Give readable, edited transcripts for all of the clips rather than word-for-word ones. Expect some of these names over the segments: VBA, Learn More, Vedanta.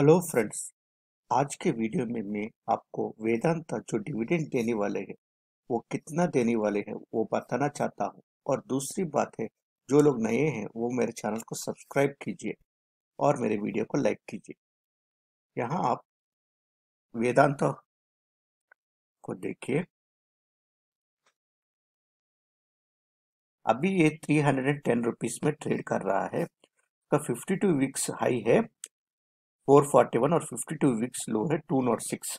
Hello friends, आज के video में मैं आपको वेदांता जो डिविडेंड देने वाले हैं वो कितना देने वाले हैं वो बताना चाहता हूँ। और दूसरी बात है, जो लोग नए हैं वो मेरे चैनल को सब्सक्राइब कीजिए और मेरे वीडियो को लाइक कीजिए। यहाँ आप वेदांता को देखिए, अभी ये 310 रुपीज में ट्रेड कर रहा है। इसका 52 वीक्स हाई है 441 और 52 वीक्स लो है 206।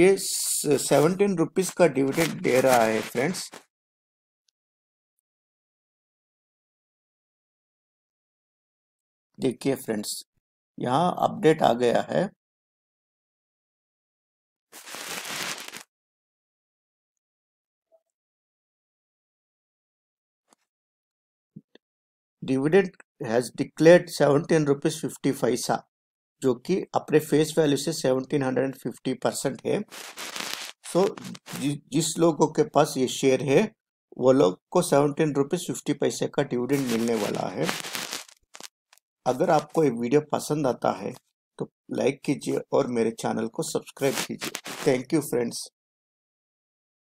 ये 17 रुपीज का डिविडेंड दे रहा है फ्रेंड्स। देखिए फ्रेंड्स, यहाँ अपडेट आ गया है। डिविडेंड हैज डिक्लेयर्ड 17 रुपीज 50 पैसा, जो कि अपने फेस वैल्यू से 1750% है। सो जिस लोगों के पास ये शेयर है वो लोग को 17 रुपीज 50 पैसे का डिविडेंड मिलने वाला है। अगर आपको ये वीडियो पसंद आता है तो लाइक कीजिए और मेरे चैनल को सब्सक्राइब कीजिए। Thank you friends.